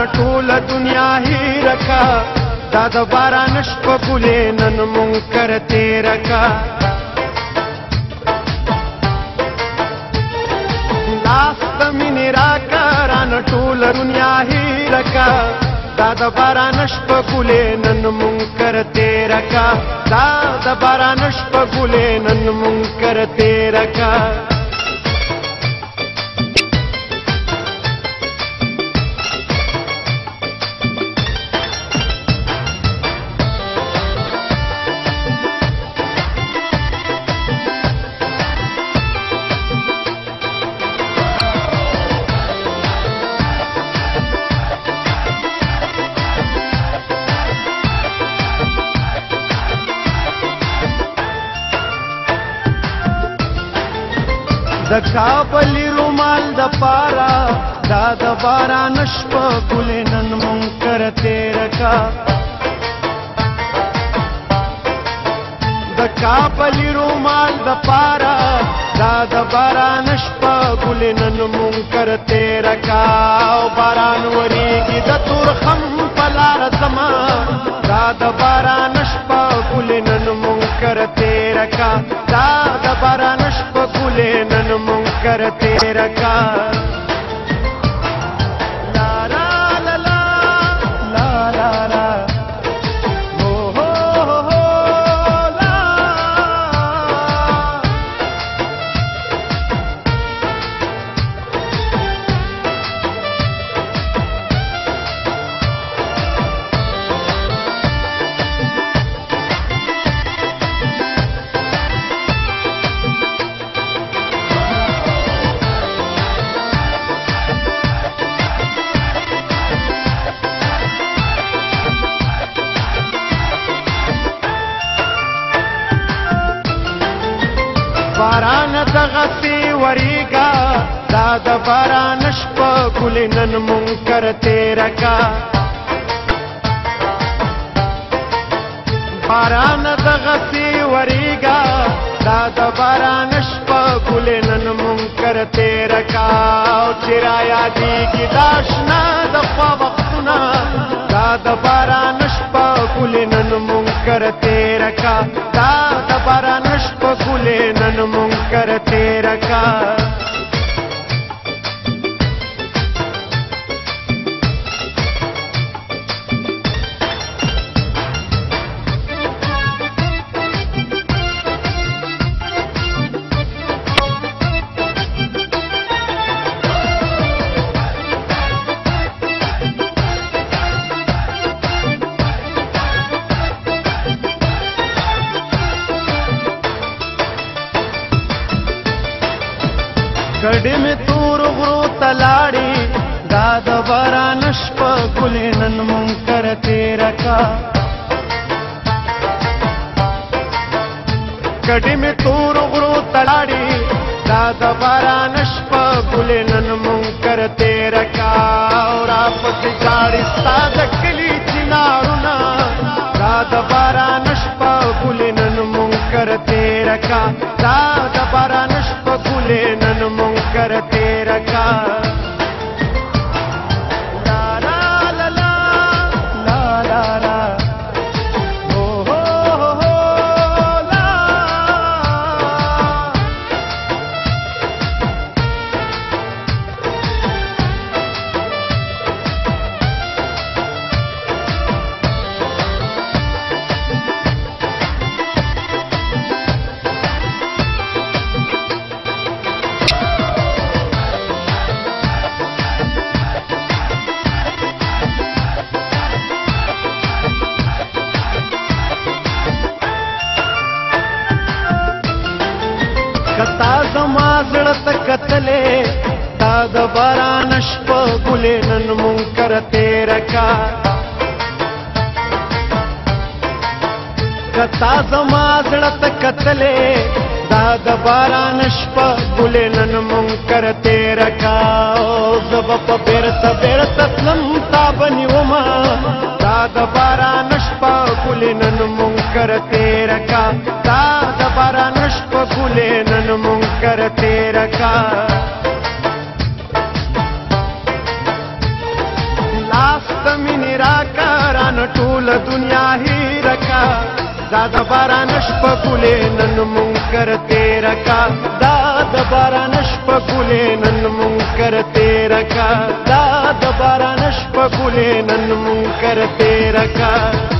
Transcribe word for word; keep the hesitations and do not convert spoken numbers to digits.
باران ټول دنیا هی رکا دا د باران شپ ګلې نن مونږ کرتے رکا لاس د مینې راکا ران ټول دنیا هی رکا دا د باران شپ ګلې نن مونږ کرتے رکا دا د باران شپ ګلې نن مونږ کرتے رکا د کابل رومال د پارا دا د باران شپ ګلې نن مونږ کرتے رکا د کابل رومال د پارا دا د باران شپ ګلې نن مونږ کرتے رکا باران وریږي د تور خم په لار زما دا د باران شپ ګلې نن مونږ کرتے رکا دا د باران شپ نن مونږ کرتے رکا لا لا لا لا لا لا او هو هو لا باران دغسی وریگا دا د باران شپ ګلې نن مونږ کرتے رکا باران دغسی وریگا دا د باران شپ ګلې نن مونږ کرتے رکا چرایا دی کی داشنا د خوا وختونه دا د باران شپ ګلې نن مونږ کرتے رکا دا د باران شپ ګلې نن مونږ کرتے رکا کډې مې تور غرو تلاړې دا د باران شپ ګلې نن مونږ کرتے رکا کډې مې تور غرو تلاړې دا د باران شپ ګلې نن مونږ کرتے رکا را پسې جاړې ستا د کلي چنارونه دا د باران شپ ګلې نن مونږ کرتے رکا دا د باران شپ ګلې نن مونږ کرتے رکا لا لا لا لا لا لا لا او هو هو لا کتا زما زړه ته کتلې دا د باران شپ ګلې نن مونږ کرتے رکا کتا زما زړه ته کتلې دا د باران شپ ګلې نن مونږ کرتے رکا زب په بیرته بیرته تلم تا بنیوما دا د باران شپ ګلې نن مونږ کرتے رکا دا د باران شپ ګلې نن مونږ کرتے رکا ټول دنیا هی رکا داد باران شپګولې نن منکر تیر کا داد باران شپګولې نن منکر تیر کا داد باران شپګولې نن منکر تیر کا.